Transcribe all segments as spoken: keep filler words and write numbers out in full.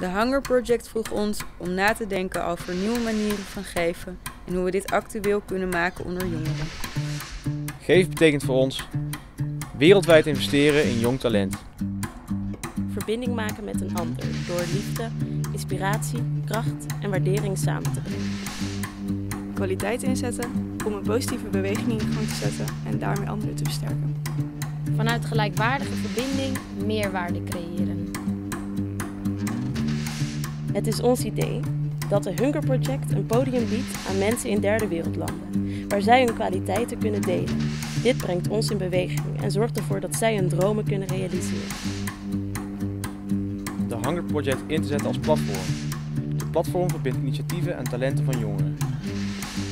The Hunger Project vroeg ons om na te denken over nieuwe manieren van geven en hoe we dit actueel kunnen maken onder jongeren. Geven betekent voor ons wereldwijd investeren in jong talent. Verbinding maken met een ander door liefde, inspiratie, kracht en waardering samen te brengen. Kwaliteit inzetten om een positieve beweging in gang te zetten en daarmee anderen te versterken. Vanuit gelijkwaardige verbinding meerwaarde creëren. Het is ons idee dat de Hunger Project een podium biedt aan mensen in derde wereldlanden, waar zij hun kwaliteiten kunnen delen. Dit brengt ons in beweging en zorgt ervoor dat zij hun dromen kunnen realiseren. De Hunger Project in te zetten als platform. Het platform verbindt initiatieven en talenten van jongeren.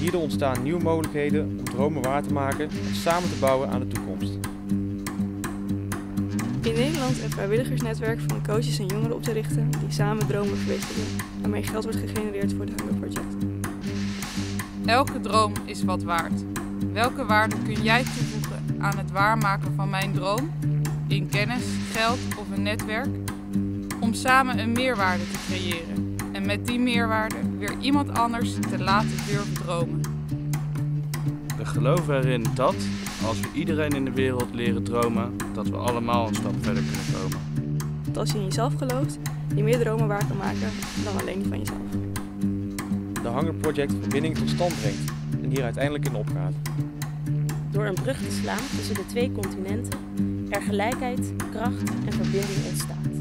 Hierdoor ontstaan nieuwe mogelijkheden om dromen waar te maken en samen te bouwen aan de toekomst. In Nederland een vrijwilligersnetwerk van coaches en jongeren op te richten die samen dromen verwezenlijken, waarmee geld wordt gegenereerd voor de Hunger Project. Elke droom is wat waard. Welke waarde kun jij toevoegen aan het waarmaken van mijn droom, in kennis, geld of een netwerk, om samen een meerwaarde te creëren en met die meerwaarde weer iemand anders te laten durven dromen? We geloven erin dat, als we iedereen in de wereld leren dromen, dat we allemaal een stap verder kunnen komen. Dat als je in jezelf gelooft, je meer dromen waar kan maken dan alleen van jezelf. De Hunger Project verbinding tot stand brengt en hier uiteindelijk in opgaat. Door een brug te slaan tussen de twee continenten, er gelijkheid, kracht en verbinding ontstaat.